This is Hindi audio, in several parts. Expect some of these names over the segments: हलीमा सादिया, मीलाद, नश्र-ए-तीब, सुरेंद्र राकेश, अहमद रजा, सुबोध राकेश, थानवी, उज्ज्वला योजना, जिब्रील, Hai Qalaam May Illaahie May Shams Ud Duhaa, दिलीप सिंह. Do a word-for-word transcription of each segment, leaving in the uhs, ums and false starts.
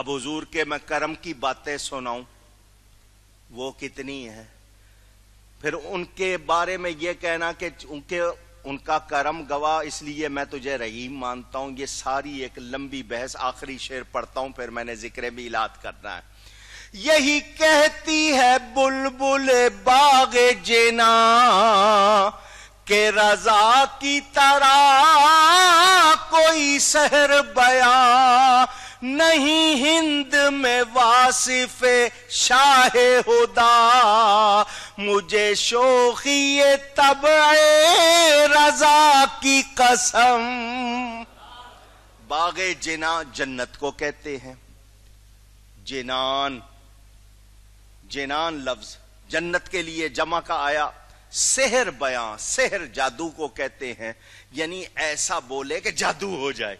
अब हुजूर के मैं करम की बातें सुनाऊं वो कितनी है, फिर उनके बारे में ये कहना कि उनके उनका करम गवाह इसलिए मैं तुझे रहीम मानता हूं, ये सारी एक लंबी बहस। आखिरी शेर पढ़ता हूं फिर मैंने जिक्र मिलाद करना है। यही कहती है बुलबुल बाग जना के रजा की तरह कोई सहर बया नहीं हिंद में वासिफे शाहे हुदा, मुझे शोखिए तबए रजा की कसम। बागे जिना जन्नत को कहते हैं, जिनान जिनान लफ्ज जन्नत के लिए जमा का आया। सेहर बयां सेहर जादू को कहते हैं, यानी ऐसा बोले कि जादू हो जाए।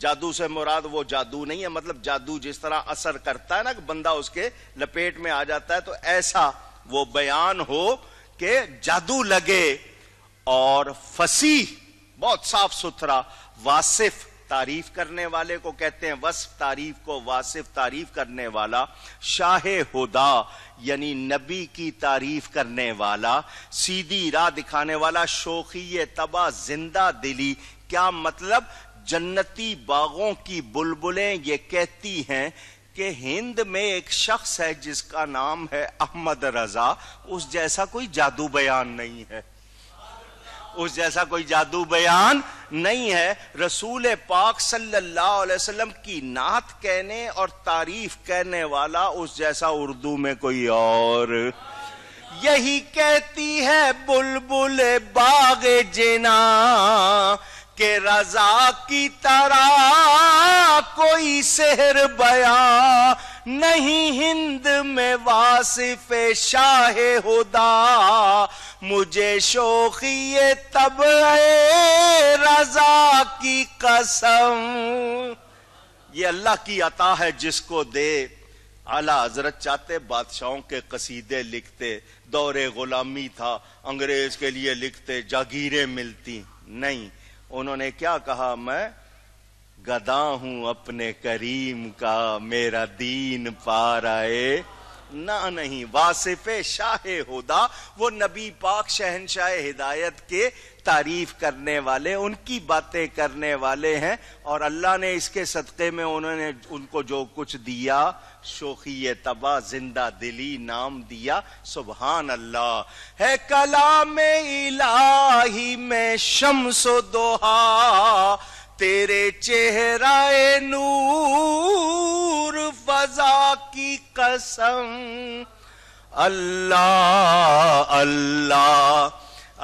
जादू से मुराद वो जादू नहीं है, मतलब जादू जिस तरह असर करता है ना कि बंदा उसके लपेट में आ जाता है, तो ऐसा वो बयान हो कि जादू लगे। और फसीह बहुत साफ सुथरा, वासिफ तारीफ करने वाले को कहते हैं, वस्फ तारीफ को, वासिफ तारीफ करने वाला। शाहे हुदा यानी नबी की तारीफ करने वाला, सीधी राह दिखाने वाला। शोखी तबा जिंदा दिली, क्या मतलब? जन्नती बागों की बुलबुलें ये कहती हैं कि हिंद में एक शख्स है जिसका नाम है अहमद रजा, उस जैसा कोई जादू बयान नहीं है, उस जैसा कोई जादू बयान नहीं है। रसूल पाक सल्लल्लाहु अलैहि वसल्लम की नात कहने और तारीफ कहने वाला उस जैसा उर्दू में कोई और। यही कहती है बुलबुल बाग जना के रजा की तरह कोई सेहर बया नहीं हिंद में वासिफे शाहे हुदा, मुझे शोखिए तबए रजा की कसम। ये अल्लाह की अता है जिसको दे। आला हजरत चाहते बादशाहों के कसीदे लिखते, दौरे गुलामी था, अंग्रेज के लिए लिखते, जागीरें मिलती, नहीं। उन्होंने क्या कहा? मैं गदा हूं अपने करीम का, मेरा दीन पाराए ना नहीं। वासिफे शाहे हुदा, वो नबी पाक शहनशाह हिदायत के तारीफ करने वाले, उनकी बातें करने वाले हैं। और अल्लाह ने इसके सदक़े में उन्होंने उनको जो कुछ दिया, शोखी तबा जिंदा दिली नाम दिया। सुबहान अल्लाह है। कलाम इलाही में शम्सो दोहा, तेरे चेहराए नूर फजा की कसम। अल्लाह अल्लाह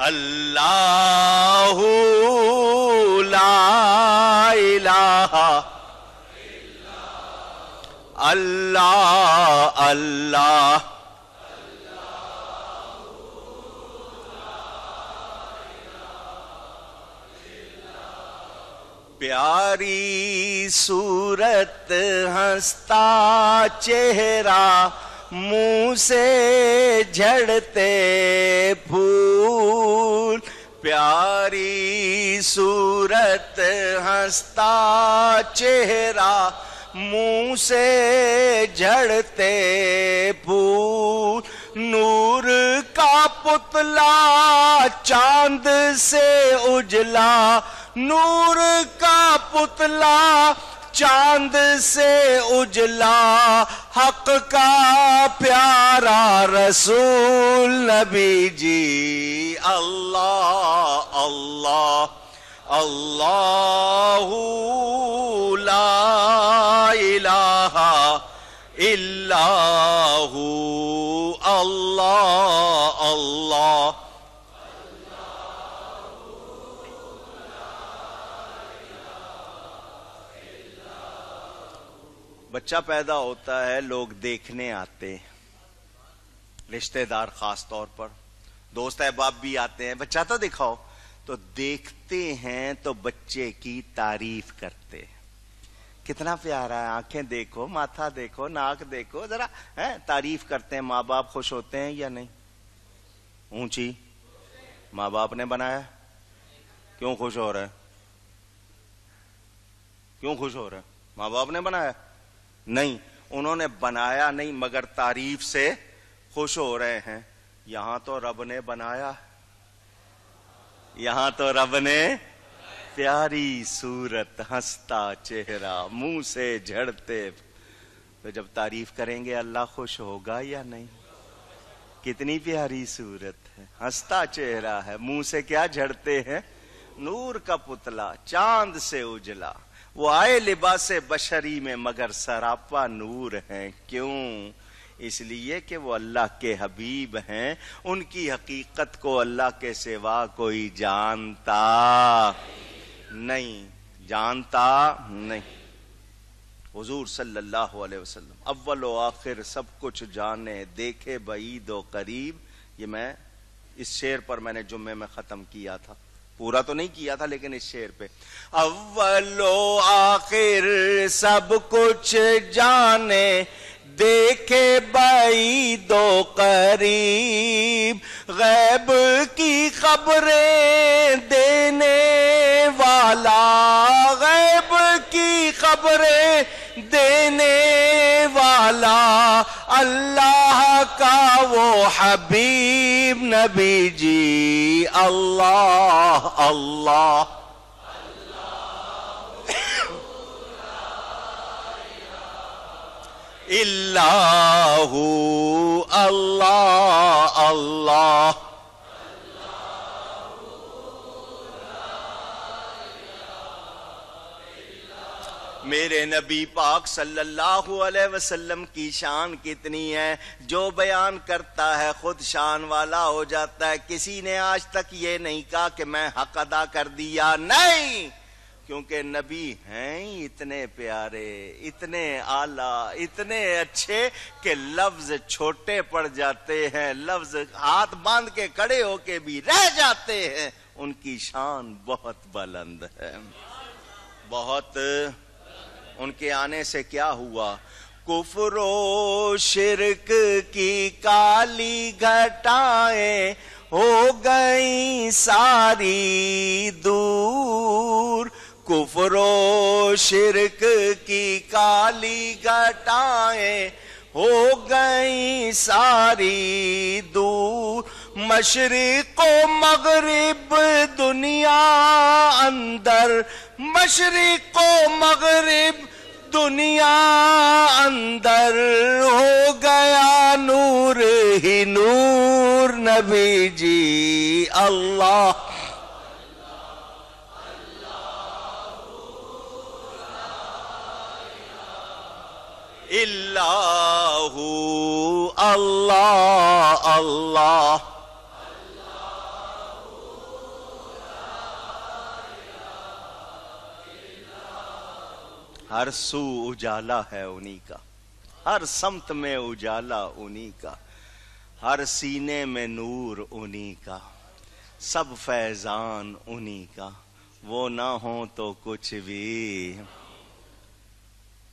अल्लाहु ला इलाहा इल्लल्लाह, अल्लाह अल्लाह प्यारी सूरत हंसता चेहरा, मुंह से झड़ते फूल। प्यारी सूरत हंसता चेहरा, मुंह से झड़ते फूल। नूर का पुतला चांद से उजला, नूर का पुतला चांद से उजला। हक का प्यारा रसूल नबी जी। अल्लाह अल्लाह अल्लाहु ला इलाहा इल्ला हु, अल्लाह अल्लाह बच्चा पैदा होता है, लोग देखने आते हैं, रिश्तेदार खास तौर पर, दोस्त अहबाब भी आते हैं, बच्चा तो दिखाओ। तो देखते हैं तो बच्चे की तारीफ करते हैं, कितना प्यारा है, आंखें देखो, माथा देखो, नाक देखो, जरा है तारीफ करते हैं। माँ बाप खुश होते हैं या नहीं? ऊंची माँ बाप ने बनाया, क्यों खुश हो रहा है? क्यों खुश हो रहा है? माँ बाप ने बनाया, नहीं, उन्होंने बनाया नहीं मगर तारीफ से खुश हो रहे हैं। यहां तो रब ने बनाया, यहां तो रब ने प्यारी सूरत, हंसता चेहरा, मुंह से झड़ते। तो जब तारीफ करेंगे अल्लाह खुश होगा या नहीं? कितनी प्यारी सूरत है, हंसता चेहरा है, मुंह से क्या झड़ते हैं, नूर का पुतला चांद से उजला। वो आए लिबासे बशरी में मगर सरापा नूर है। क्यों? इसलिए कि वो अल्लाह के हबीब हैं, उनकी हकीकत को अल्लाह के सिवा कोई जानता नहीं, जानता नहीं। हुजूर सल्लल्लाहु अलैहि वसल्लम अव्वल व आखिर सब कुछ जाने, देखे बईद व करीब। ये मैं इस शेर पर मैंने जुम्मे में ख़त्म किया था, पूरा तो नहीं किया था लेकिन इस शेर पे अव्वल व आखिर सब कुछ जाने, देखे बईद व करीब, गैब की खबरें देने वाला, गैब की खबरें देने वाला अल्लाह का वो हबीब नबी जी। अल्लाह अल्लाह इल्लाहु अल्लाह अल्लाह मेरे नबी पाक सल्लल्लाहु अलैहि वसल्लम की शान कितनी है, जो बयान करता है खुद शान वाला हो जाता है। किसी ने आज तक ये नहीं कहा कि मैं हक अदा कर दिया, नहीं, क्योंकि नबी हैं इतने प्यारे, इतने आला, इतने अच्छे कि लफ्ज छोटे पड़ जाते हैं, लफ्ज हाथ बांध के खड़े होके भी रह जाते हैं। उनकी शान बहुत बुलंद है, बहुत। उनके आने से क्या हुआ? कुफरो शिरक की काली घटाएं हो गई सारी दूर, कुफरो शिरक की काली घटाएं हो गई सारी दूर, मशरिक व मगरिब दुनिया अंदर, मशरिक व मगरिब दुनिया अंदर, हो गया नूर ही नूर नबी जी। अल्लाह इल्लाहु अल्लाह अल्लाह हर सू उजाला है उन्हीं का, हर समत में उजाला उन्हीं का, हर सीने में नूर उन्हीं का, सब फैजान उन्हीं का। वो ना हो तो कुछ भी।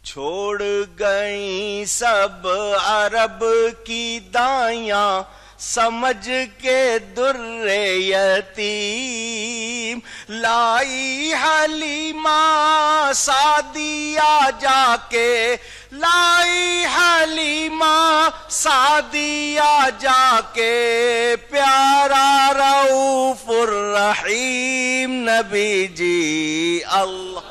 छोड़ गई सब अरब की दाइयां समझ के दुर्रे यतीम, लाई हलीमा सादिया जाके, लाई हलीमा सादिया जाके, प्यारा रऊफुर रहीम नबी जी। अल्लाह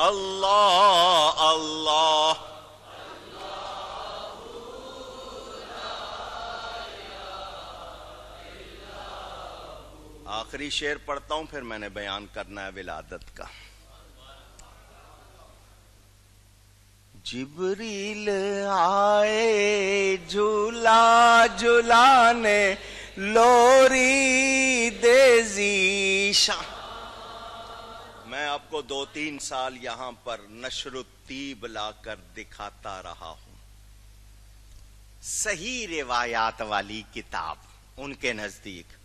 अल्लाह अल्लाह आखिरी शेर पढ़ता हूं, फिर मैंने बयान करना है विलादत का। जिब्रील आए झूला झूलाने, लोरी देजी शाह। मैं आपको दो तीन साल यहां पर नश्र-ए-तीब लाकर दिखाता रहा हूं, सही रिवायात वाली किताब उनके नजदीक।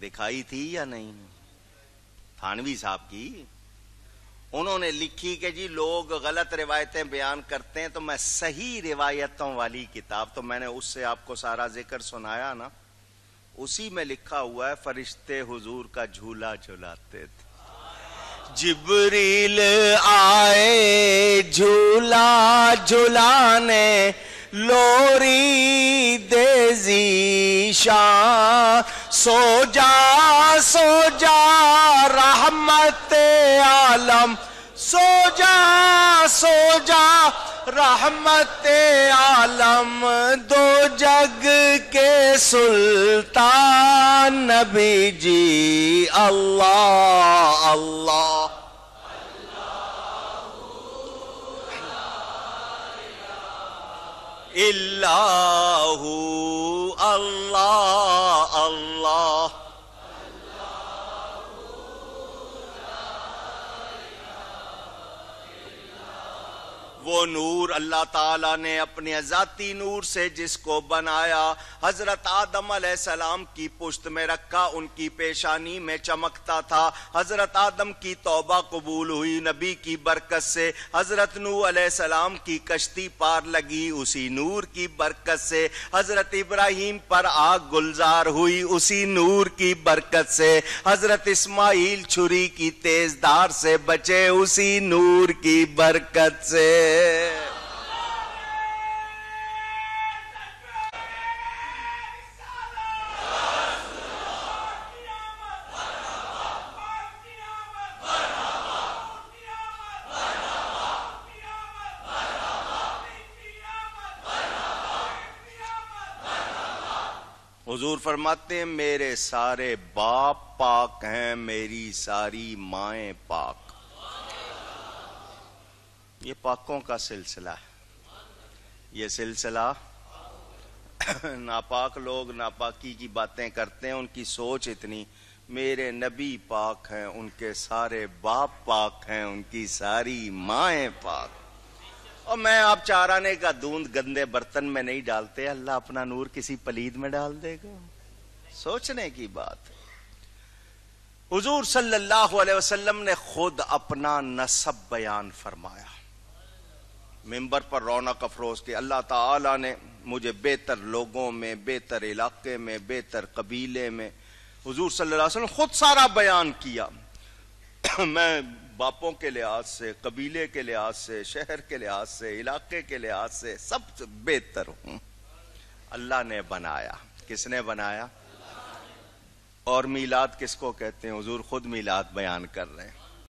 दिखाई थी या नहीं? थानवी साहब की। उन्होंने लिखी कि जी लोग गलत रिवायतें बयान करते हैं, तो मैं सही रिवायतों वाली किताब, तो मैंने उससे आपको सारा जिक्र सुनाया ना। उसी में लिखा हुआ है, फरिश्ते हुजूर का झूला झुलाते थे। जिब्रील आए झूला झुलाने, लोरी देजी शाह, सो जा सो जा रहमत आलम, सो जा सो जा रहमत आलम, दो जग के सुल्तान नबी जी अल्लाह अल्लाह। इल्लाहु अल्लाह अल्लाह, वो नूर अल्लाह ताला ने अपने अजाती नूर से जिसको बनाया, हजरत आदम अलैहिस्सलाम की पुश्त में रखा, उनकी पेशानी में चमकता था। हजरत आदम की तौबा कबूल हुई नबी की बरकत से, हजरत नूह अलैहिस्सलाम की कश्ती पार लगी उसी नूर की बरकत से, हजरत इब्राहीम पर आग गुलजार हुई उसी नूर की बरकत से, हजरत इस्माइल छुरी की तेज धार से बचे उसी नूर की बरकत से। हुजूर फरमाते हैं, मेरे सारे बाप पाक हैं, मेरी सारी माएँ पाक। ये पाकों का सिलसिला है, ये सिलसिला नापाक लोग नापाकी की बातें करते हैं, उनकी सोच इतनी। मेरे नबी पाक हैं, उनके सारे बाप पाक हैं, उनकी सारी माएँ पाक। और मैं आप चाराने का दूध गंदे बर्तन में नहीं डालते, अल्लाह अपना नूर किसी पलीद में डाल देगा। सोचने की बात है। हुजूर सल्लल्लाहु अलैहि वसल्लम ने खुद अपना नसब बयान फरमाया, मिंबर पर रौनक अफरोज के। अल्लाह ताला ने मुझे बेहतर लोगों में, बेहतर इलाके में, बेहतर कबीले में, हुजूर सल्लल्लाहु अलैहि वसल्लम खुद सारा बयान किया। मैं बापों के लिहाज से, कबीले के लिहाज से, शहर के लिहाज से, इलाके के लिहाज से सबसे बेहतर हूँ। अल्लाह ने बनाया। किसने बनाया? और मीलाद किसको कहते हैं? हुजूर खुद मीलाद बयान कर रहे हैं।